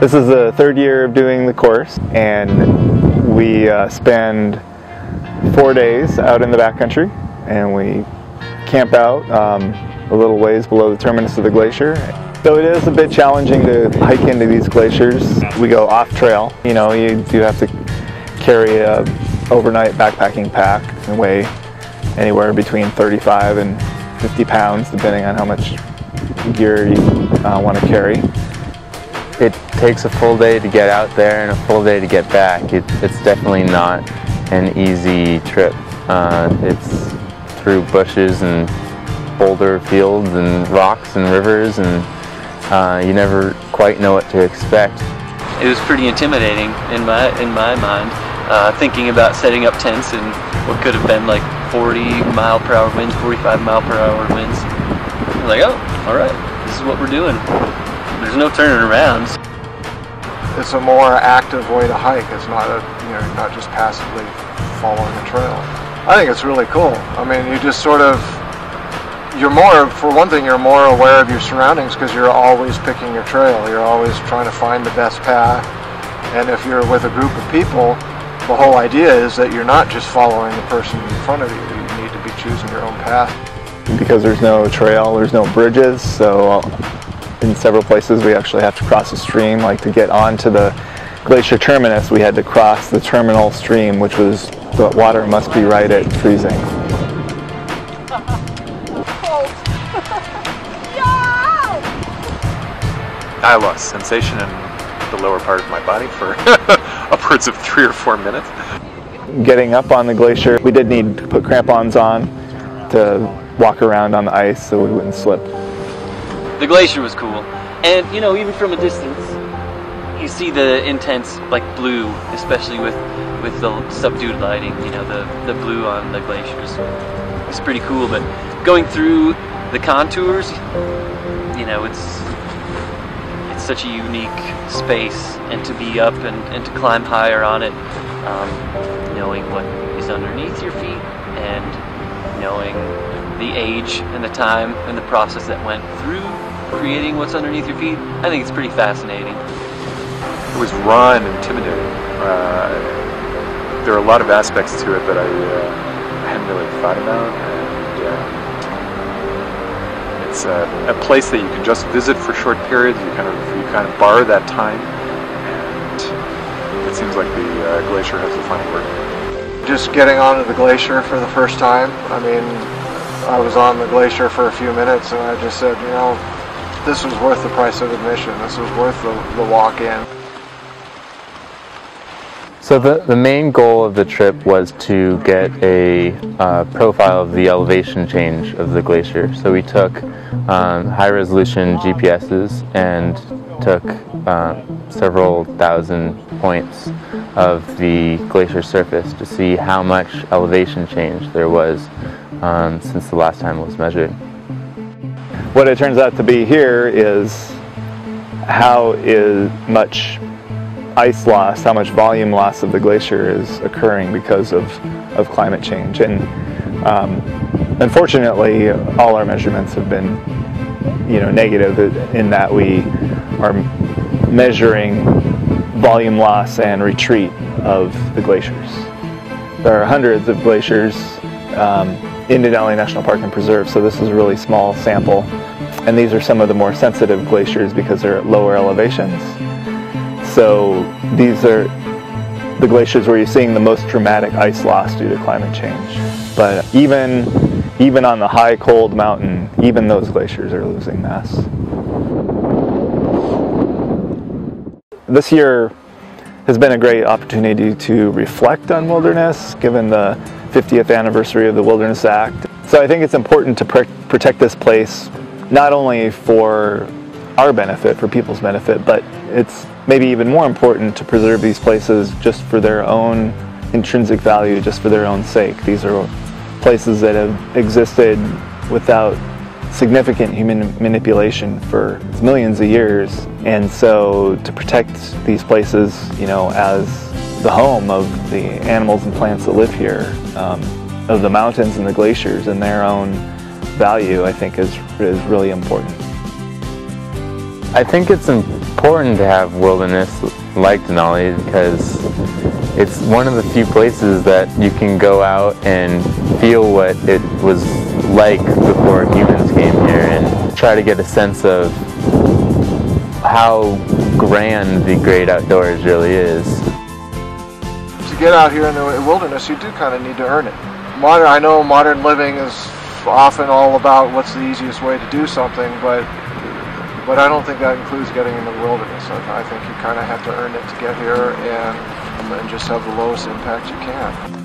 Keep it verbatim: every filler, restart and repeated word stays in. This is the third year of doing the course, and we uh, spend four days out in the backcountry, and we camp out um, a little ways below the terminus of the glacier. So it is a bit challenging to hike into these glaciers. We go off trail. You know, you do have to carry a overnight backpacking pack and weigh anywhere between thirty-five and fifty pounds, depending on how much gear you uh, want to carry. It takes a full day to get out there and a full day to get back. It, it's definitely not an easy trip. Uh, it's through bushes and boulder fields and rocks and rivers, and uh, you never quite know what to expect. It was pretty intimidating in my in my mind. Uh, thinking about setting up tents in what could have been like forty mile per hour winds, forty-five mile per hour winds. I was like, oh, all right, this is what we're doing. There's no turning around. It's a more active way to hike. It's not a you know not just passively following a trail. I think it's really cool. I mean, you just sort of. You're more, for one thing, you're more aware of your surroundings because you're always picking your trail. You're always trying to find the best path. And if you're with a group of people, the whole idea is that you're not just following the person in front of you. You need to be choosing your own path. Because there's no trail, there's no bridges, so in several places we actually have to cross a stream. Like to get onto the glacier terminus, we had to cross the terminal stream, which was, the water must be right at freezing. I lost sensation in the lower part of my body for upwards of three or four minutes. Getting up on the glacier, we did need to put crampons on to walk around on the ice so we wouldn't slip. The glacier was cool, and you know, even from a distance, you see the intense like blue, especially with with the subdued lighting. You know, the the blue on the glaciers. It's pretty cool, but going through the contours, you know, it's. It's such a unique space, and to be up and, and to climb higher on it, um, knowing what is underneath your feet and knowing the age and the time and the process that went through creating what's underneath your feet, I think it's pretty fascinating. It was raw and intimidating. Uh, there are a lot of aspects to it that I, uh, I hadn't really thought about. And, yeah. It's a, a place that you can just visit for short periods. You kind of you kind of bar that time, and it seems like the uh, glacier has the final word. Just getting onto the glacier for the first time. I mean, I was on the glacier for a few minutes, and I just said, you know, this was worth the price of admission. This was worth the, the walk in. So the, the main goal of the trip was to get a uh, profile of the elevation change of the glacier. So we took um, high-resolution G P Ses and took uh, several thousand points of the glacier surface to see how much elevation change there was um, since the last time it was measured. What it turns out to be here is how is much ice loss, how much volume loss of the glacier is occurring because of, of climate change. And um, unfortunately, all our measurements have been, you know, negative in that we are measuring volume loss and retreat of the glaciers. There are hundreds of glaciers um, in Denali National Park and Preserve, so this is a really small sample. And these are some of the more sensitive glaciers because they're at lower elevations. So these are the glaciers where you're seeing the most dramatic ice loss due to climate change. But even, even on the high, cold mountain, even those glaciers are losing mass. This year has been a great opportunity to reflect on wilderness, given the fiftieth anniversary of the Wilderness Act. So I think it's important to pr- protect this place, not only for our benefit, for people's benefit, but it's maybe even more important to preserve these places just for their own intrinsic value, just for their own sake. These are places that have existed without significant human manipulation for millions of years, and so to protect these places, you know, as the home of the animals and plants that live here, um, of the mountains and the glaciers and their own value, I think is, is really important. I think it's important to have wilderness like Denali because it's one of the few places that you can go out and feel what it was like before humans came here and try to get a sense of how grand the great outdoors really is. To get out here in the wilderness, you do kind of need to earn it. Modern, I know modern living is often all about what's the easiest way to do something, but But I don't think that includes getting in the wilderness. I, I think you kind of have to earn it to get here and, and just have the lowest impact you can.